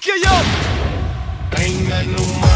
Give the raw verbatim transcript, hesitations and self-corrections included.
fuck you up.